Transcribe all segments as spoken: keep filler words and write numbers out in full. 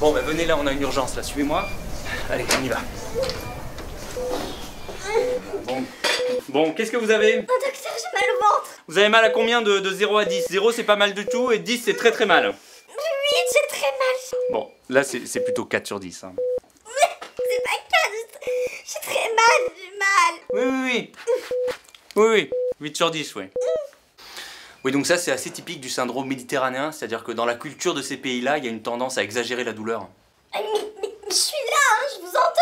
Bon, ben venez là, on a une urgence, là, suivez-moi. Allez, on y va. Bon, bon qu'est-ce que vous avez? Oh, docteur, j'ai mal au ventre. Vous avez mal à combien de, de zéro à dix? zéro, c'est pas mal du tout, et dix, c'est très très mal. huit, c'est très mal. Bon, là, c'est plutôt quatre sur dix. Hein. C'est pas quatre, j'ai très mal, j'ai mal. Oui, oui, oui. Oui, oui, huit sur dix, oui. Oui, donc ça, c'est assez typique du syndrome méditerranéen, c'est-à-dire que dans la culture de ces pays-là, il y a une tendance à exagérer la douleur. Mais, mais, mais je suis là, hein, je vous entends.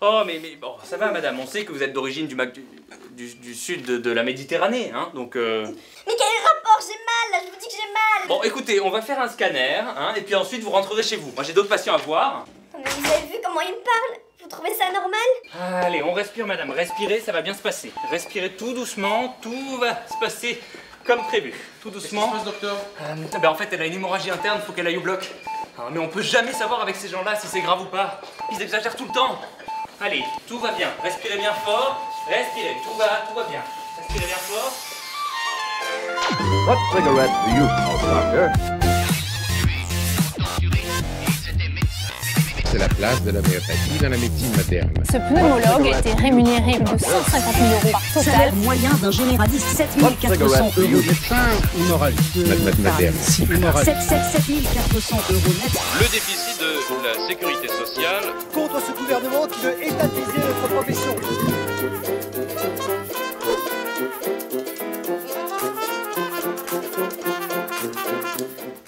Oh, mais, mais bon, ça va, madame, on sait que vous êtes d'origine du, du, du, du sud de, de la Méditerranée, hein, donc... Euh... Mais quel est le rapport? J'ai mal, là, je vous dis que j'ai mal. Bon, écoutez, on va faire un scanner, hein, et puis ensuite, vous rentrerez chez vous. Moi, j'ai d'autres patients à voir. Mais vous avez vu comment il me parle? Vous trouvez ça normal? Allez, on respire, madame, respirez, ça va bien se passer. Respirez tout doucement, tout va se passer... comme prévu, tout doucement. Qu'est-ce qui se passe, docteur? euh, ben, En fait, elle a une hémorragie interne, faut qu'elle aille au bloc. Hein, mais on peut jamais savoir avec ces gens-là si c'est grave ou pas. Ils exagèrent tout le temps. Allez, tout va bien. Respirez bien fort. Respirez, tout va, tout va bien. Respirez bien fort. What cigarette do you smoke, doctor? C'est la place de l'homéopathie dans la médecine materne. Ce pneumologue a été rémunéré de cent cinquante mille euros par total. Moyen d'un généraliste, sept mille quatre cents euros. Médecin humoraliste. Materne. sept mille quatre cents euros net. Le déficit de la sécurité sociale. Contre ce gouvernement qui veut étatiser notre profession.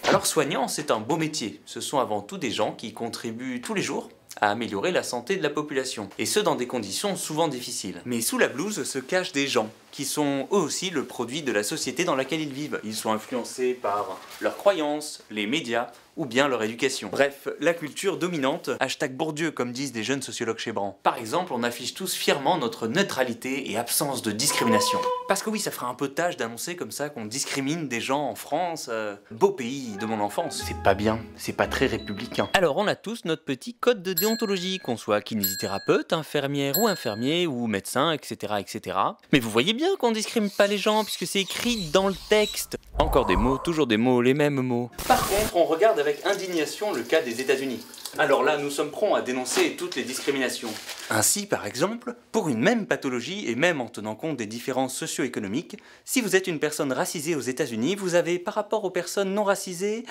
Alors soignant, c'est un beau métier. Ce sont avant tout des gens qui contribuent tous les jours à améliorer la santé de la population. Et ce, dans des conditions souvent difficiles. Mais sous la blouse se cachent des gens qui sont eux aussi le produit de la société dans laquelle ils vivent. Ils sont influencés par leurs croyances, les médias ou bien leur éducation. Bref, la culture dominante, hashtag Bourdieu comme disent des jeunes sociologues chez Brand. Par exemple, on affiche tous fièrement notre neutralité et absence de discrimination. Parce que oui, ça fera un peu tâche d'annoncer comme ça qu'on discrimine des gens en France, euh, beau pays de mon enfance. C'est pas bien, c'est pas très républicain. Alors on a tous notre petit code de déontologie, qu'on soit kinésithérapeute, infirmière ou infirmier, ou médecin, et cetera et cetera. Mais vous voyez bien qu'on discrimine pas les gens, puisque c'est écrit dans le texte. Encore des mots, toujours des mots, les mêmes mots. Par contre, on regarde avec indignation le cas des États-Unis. Alors là, nous sommes prompts à dénoncer toutes les discriminations. Ainsi, par exemple, pour une même pathologie et même en tenant compte des différences socio-économiques, si vous êtes une personne racisée aux États-Unis, vous avez, par rapport aux personnes non racisées,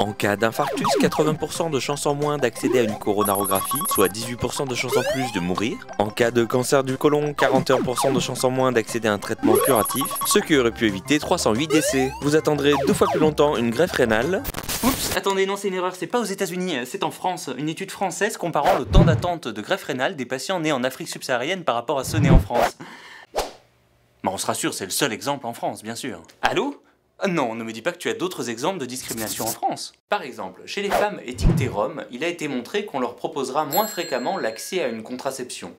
en cas d'infarctus, quatre-vingts pour cent de chances en moins d'accéder à une coronarographie, soit dix-huit pour cent de chances en plus de mourir. En cas de cancer du côlon, quarante et un pour cent de chances en moins d'accéder à un traitement curatif, ce qui aurait pu éviter trois cent huit décès. Vous attendrez deux fois plus longtemps une greffe rénale. Oups, attendez, non, c'est une erreur, c'est pas aux États-Unis, c'est en France. Une étude française comparant le temps d'attente de greffe rénale des patients nés en Afrique subsaharienne par rapport à ceux nés en France. Mais on se rassure, c'est le seul exemple en France, bien sûr. Allô? Non, ne me dis pas que tu as d'autres exemples de discrimination en France. Par exemple, chez les femmes étiquetées roms, il a été montré qu'on leur proposera moins fréquemment l'accès à une contraception.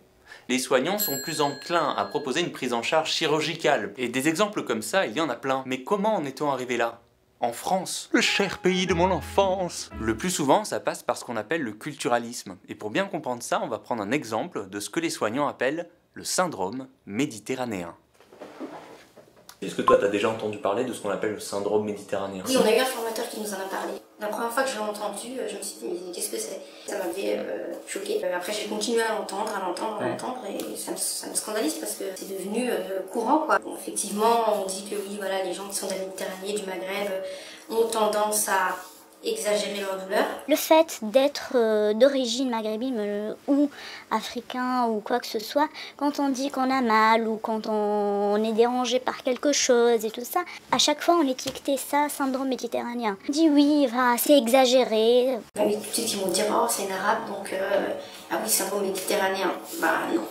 Les soignants sont plus enclins à proposer une prise en charge chirurgicale. Et des exemples comme ça, il y en a plein. Mais comment en est-on arrivé là? En France, le cher pays de mon enfance. Le plus souvent, ça passe par ce qu'on appelle le culturalisme. Et pour bien comprendre ça, on va prendre un exemple de ce que les soignants appellent le syndrome méditerranéen. Est-ce que toi, t'as déjà entendu parler de ce qu'on appelle le syndrome méditerranéen? Oui, on a eu un formateur qui nous en a parlé. La première fois que je l'ai entendu, je me suis dit, mais qu'est-ce que c'est? Ça m'avait euh, choqué. Après, j'ai continué à l'entendre, à l'entendre, à l'entendre, et ça me, ça me scandalise parce que c'est devenu euh, courant, quoi. Bon, effectivement, on dit que oui, voilà, les gens qui sont de la Méditerranée, du Maghreb, ont tendance à exagérer leur douleur. Le fait d'être euh, d'origine maghrébine euh, ou africain ou quoi que ce soit, quand on dit qu'on a mal ou quand on, on est dérangé par quelque chose et tout ça, à chaque fois on étiquetait ça syndrome méditerranéen. On dit oui, enfin, c'est exagéré. Il y a des petites qui vont dire oh c'est une arabe donc euh, ah oui syndrome méditerranéen, bah non.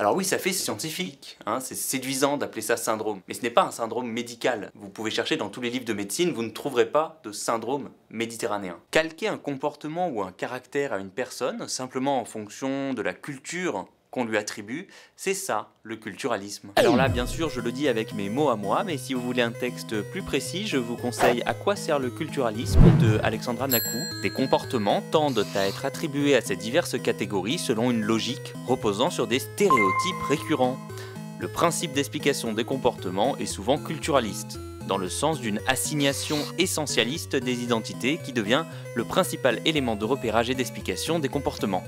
Alors oui, ça fait scientifique, hein, c'est séduisant d'appeler ça syndrome, mais ce n'est pas un syndrome médical. Vous pouvez chercher dans tous les livres de médecine, vous ne trouverez pas de syndrome méditerranéen. Calquer un comportement ou un caractère à une personne, simplement en fonction de la culture qu'on lui attribue, c'est ça, le culturalisme. Alors là, bien sûr, je le dis avec mes mots à moi, mais si vous voulez un texte plus précis, je vous conseille À quoi sert le culturalisme de Alexandra Nakou. Des comportements tendent à être attribués à ces diverses catégories selon une logique reposant sur des stéréotypes récurrents. Le principe d'explication des comportements est souvent culturaliste. dans le sens d'une assignation essentialiste des identités qui devient le principal élément de repérage et d'explication des comportements.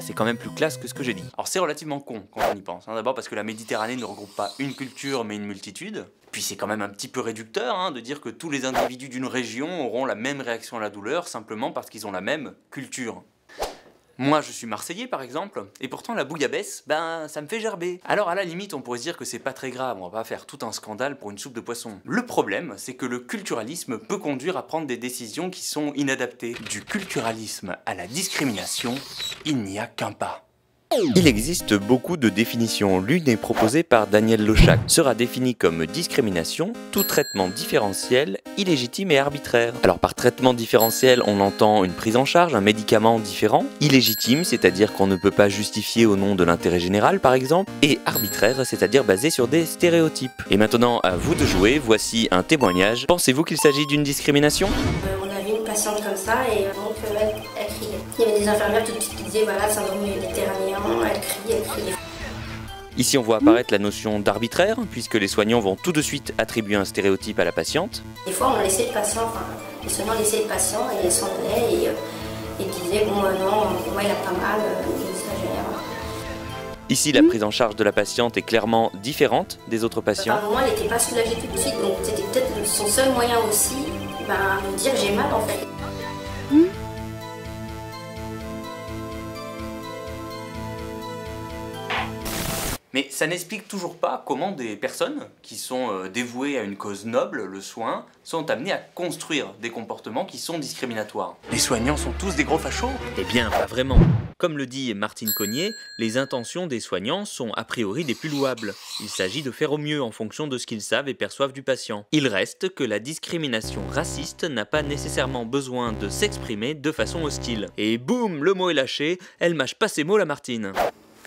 C'est quand même plus classe que ce que j'ai dit. Alors c'est relativement con quand on y pense, hein. D'abord parce que la Méditerranée ne regroupe pas une culture mais une multitude. Puis c'est quand même un petit peu réducteur hein, de dire que tous les individus d'une région auront la même réaction à la douleur simplement parce qu'ils ont la même culture. Moi je suis marseillais par exemple, et pourtant la bouillabaisse, ben ça me fait gerber. Alors à la limite on pourrait se dire que c'est pas très grave, on va pas faire tout un scandale pour une soupe de poisson. Le problème, c'est que le culturalisme peut conduire à prendre des décisions qui sont inadaptées. Du culturalisme à la discrimination, il n'y a qu'un pas. Il existe beaucoup de définitions, l'une est proposée par Daniel Lochac. Sera définie comme discrimination, tout traitement différentiel, illégitime et arbitraire. Alors par traitement différentiel, on entend une prise en charge, un médicament différent. Illégitime, c'est-à-dire qu'on ne peut pas justifier au nom de l'intérêt général par exemple. Et arbitraire, c'est-à-dire basé sur des stéréotypes. Et maintenant, à vous de jouer, voici un témoignage. Pensez-vous qu'il s'agit d'une discrimination ? On avait une patiente comme ça et donc elle, elle criait. Il y avait des infirmières tout de suite qui disaient voilà, syndrome méditerranéen. Ici on voit apparaître la notion d'arbitraire, puisque les soignants vont tout de suite attribuer un stéréotype à la patiente. Des fois on laissait le patient, enfin, les soignants laissaient le patient et ils s'en venaient et, et disaient bon euh, non, moi il a pas mal, euh, ça génère. Ici la prise en charge de la patiente est clairement différente des autres patients. Par moment elle n'était pas soulagée tout de suite, donc c'était peut-être son seul moyen aussi ben, de dire j'ai mal en fait. Mais ça n'explique toujours pas comment des personnes qui sont dévouées à une cause noble, le soin, sont amenées à construire des comportements qui sont discriminatoires. Les soignants sont tous des gros fachos? Eh bien, pas vraiment. Comme le dit Martine Cognet, les intentions des soignants sont a priori des plus louables. Il s'agit de faire au mieux en fonction de ce qu'ils savent et perçoivent du patient. Il reste que la discrimination raciste n'a pas nécessairement besoin de s'exprimer de façon hostile. Et boum, le mot est lâché, elle mâche pas ses mots la Martine.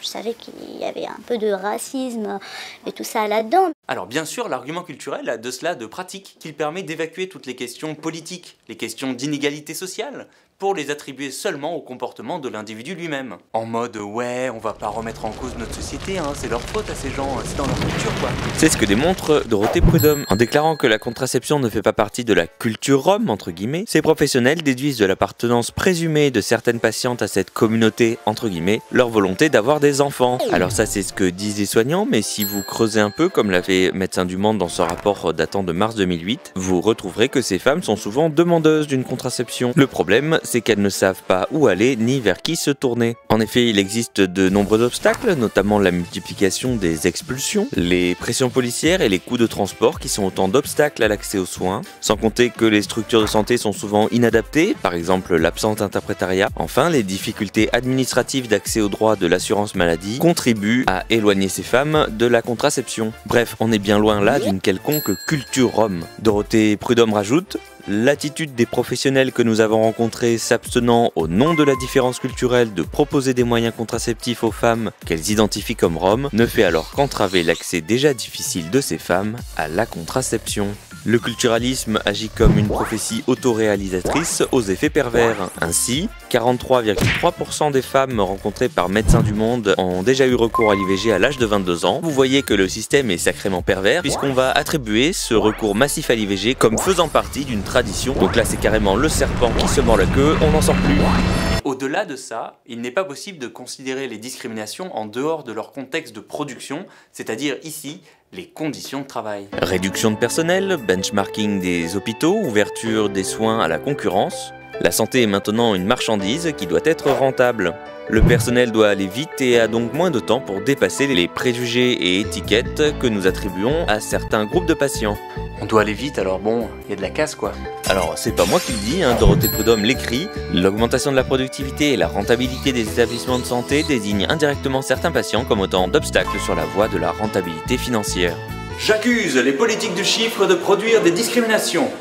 Je savais qu'il y avait un peu de racisme et tout ça là-dedans. Alors bien sûr, l'argument culturel a de cela de pratique, qu'il permet d'évacuer toutes les questions politiques, les questions d'inégalité sociale, pour les attribuer seulement au comportement de l'individu lui-même. En mode, ouais, on va pas remettre en cause notre société, hein, c'est leur faute à ces gens, c'est dans leur culture quoi. C'est ce que démontre Dorothée Prud'homme. En déclarant que la contraception ne fait pas partie de la culture rome, entre guillemets, ces professionnels déduisent de l'appartenance présumée de certaines patientes à cette communauté, entre guillemets, leur volonté d'avoir des enfants. Alors ça c'est ce que disent les soignants, mais si vous creusez un peu, comme l'a fait Médecins du Monde dans son rapport datant de mars deux mille huit, vous retrouverez que ces femmes sont souvent demandeuses d'une contraception. Le problème, c'est qu'elles ne savent pas où aller ni vers qui se tourner. En effet, il existe de nombreux obstacles, notamment la multiplication des expulsions, les pressions policières et les coûts de transport qui sont autant d'obstacles à l'accès aux soins, sans compter que les structures de santé sont souvent inadaptées, par exemple l'absence d'interprétariat. Enfin, les difficultés administratives d'accès aux droits de l'assurance maladie contribue à éloigner ces femmes de la contraception. Bref, on est bien loin là d'une quelconque culture rome. Dorothée Prud'homme rajoute « L'attitude des professionnels que nous avons rencontrés s'abstenant au nom de la différence culturelle de proposer des moyens contraceptifs aux femmes qu'elles identifient comme roms ne fait alors qu'entraver l'accès déjà difficile de ces femmes à la contraception. » Le culturalisme agit comme une prophétie autoréalisatrice aux effets pervers. Ainsi, quarante-trois virgule trois pour cent des femmes rencontrées par Médecins du Monde ont déjà eu recours à l'I V G à l'âge de vingt-deux ans. Vous voyez que le système est sacrément pervers, puisqu'on va attribuer ce recours massif à l'I V G comme faisant partie d'une tradition. Donc là, c'est carrément le serpent qui se mord la queue, on n'en sort plus. Au-delà de ça, il n'est pas possible de considérer les discriminations en dehors de leur contexte de production, c'est-à-dire ici, les conditions de travail. Réduction de personnel, benchmarking des hôpitaux, ouverture des soins à la concurrence. La santé est maintenant une marchandise qui doit être rentable. Le personnel doit aller vite et a donc moins de temps pour dépasser les préjugés et étiquettes que nous attribuons à certains groupes de patients. On doit aller vite, alors bon, il y a de la casse quoi. Alors c'est pas moi qui le dis, hein, Dorothée Prud'homme l'écrit. L'augmentation de la productivité et la rentabilité des établissements de santé désignent indirectement certains patients comme autant d'obstacles sur la voie de la rentabilité financière. J'accuse les politiques du chiffre de produire des discriminations.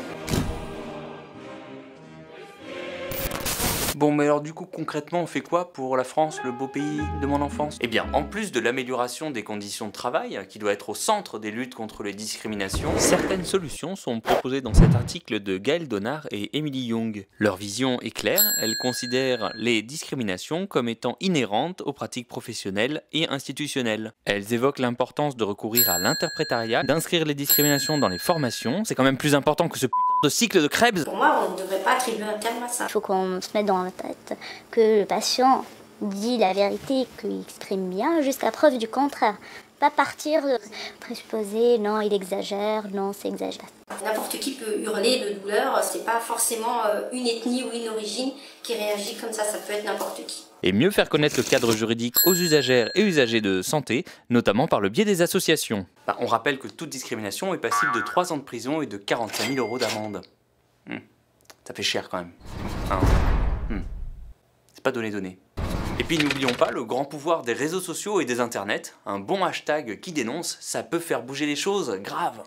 Bon, mais alors du coup, concrètement, on fait quoi pour la France, le beau pays de mon enfance? Eh bien, en plus de l'amélioration des conditions de travail, qui doit être au centre des luttes contre les discriminations, certaines solutions sont proposées dans cet article de Gaëlle Donnard et Emilie Jung. Leur vision est claire, elles considèrent les discriminations comme étant inhérentes aux pratiques professionnelles et institutionnelles. Elles évoquent l'importance de recourir à l'interprétariat, d'inscrire les discriminations dans les formations, c'est quand même plus important que ce putain de cycle de Krebs. Pour moi, on ne devrait pas attribuer un terme à ça. Il faut qu'on se mette dans la tête que le patient dit la vérité, qu'il exprime bien jusqu'à preuve du contraire. Pas partir de présupposer, non, il exagère, non, c'est exagéré. N'importe qui peut hurler de douleur, c'est pas forcément une ethnie ou une origine qui réagit comme ça, ça peut être n'importe qui. Et mieux faire connaître le cadre juridique aux usagères et usagers de santé, notamment par le biais des associations. Bah, on rappelle que toute discrimination est passible de trois ans de prison et de quarante-cinq mille euros d'amende. Hmm. Ça fait cher quand même. Hein. Hmm. C'est pas donné donné. Et puis n'oublions pas le grand pouvoir des réseaux sociaux et des internets. Un bon hashtag qui dénonce, ça peut faire bouger les choses, grave.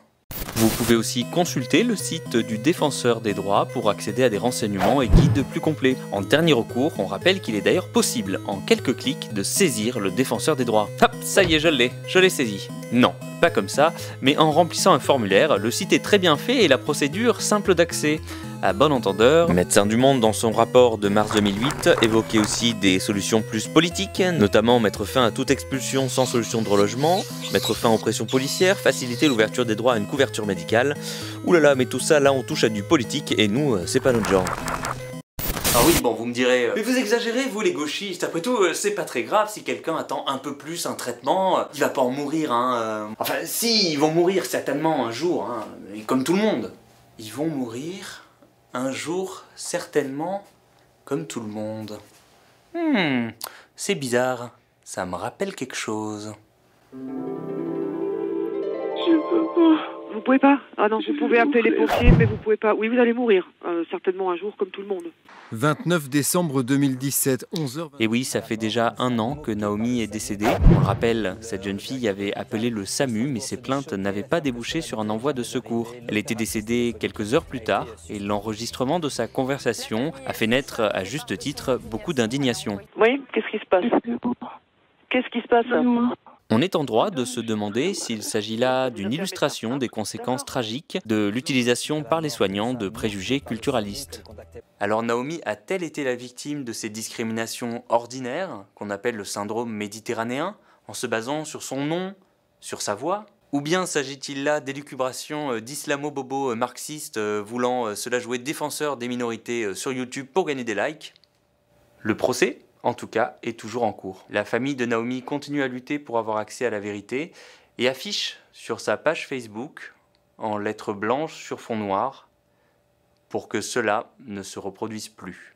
Vous pouvez aussi consulter le site du Défenseur des droits pour accéder à des renseignements et guides plus complets. En dernier recours, on rappelle qu'il est d'ailleurs possible, en quelques clics, de saisir le Défenseur des droits. Hop, ça y est, je l'ai, je l'ai saisi. Non, pas comme ça, mais en remplissant un formulaire, le site est très bien fait et la procédure simple d'accès. À bon entendeur, Médecins du Monde, dans son rapport de mars deux mille huit, évoquait aussi des solutions plus politiques, notamment mettre fin à toute expulsion sans solution de relogement, mettre fin aux pressions policières, faciliter l'ouverture des droits à une couverture médicale. Ouh là là, mais tout ça, là, on touche à du politique, et nous, c'est pas notre genre. Ah oui, bon, vous me direz, euh, mais vous exagérez, vous les gauchistes, après tout, euh, c'est pas très grave si quelqu'un attend un peu plus un traitement, euh, il va pas en mourir, hein. Euh... Enfin, si, ils vont mourir certainement un jour, hein, et comme tout le monde. Ils vont mourir... un jour, certainement, comme tout le monde. Hmm, c'est bizarre. Ça me rappelle quelque chose. Je peux pas. Vous pouvez pas? Ah non, vous pouvez appeler les pompiers, mais vous pouvez pas. Oui, vous allez mourir. Euh, certainement un jour, comme tout le monde. vingt-neuf décembre deux mille dix-sept, onze heures vingt. Et oui, ça fait déjà un an que Naomi est décédée. On le rappelle, cette jeune fille avait appelé le SAMU, mais ses plaintes n'avaient pas débouché sur un envoi de secours. Elle était décédée quelques heures plus tard, et l'enregistrement de sa conversation a fait naître, à juste titre, beaucoup d'indignation. Oui, qu'est-ce qui se passe? Qu'est-ce qui se passe? On est en droit de se demander s'il s'agit là d'une illustration des conséquences tragiques de l'utilisation par les soignants de préjugés culturalistes. Alors Naomi a-t-elle été la victime de ces discriminations ordinaires, qu'on appelle le syndrome méditerranéen, en se basant sur son nom, sur sa voix? Ou bien s'agit-il là d'élucubrations d'islamo-bobo marxistes voulant cela jouer défenseur des minorités sur YouTube pour gagner des likes? Le procès, en tout cas, est toujours en cours. La famille de Naomi continue à lutter pour avoir accès à la vérité et affiche sur sa page Facebook, en lettres blanches sur fond noir, pour que cela ne se reproduise plus.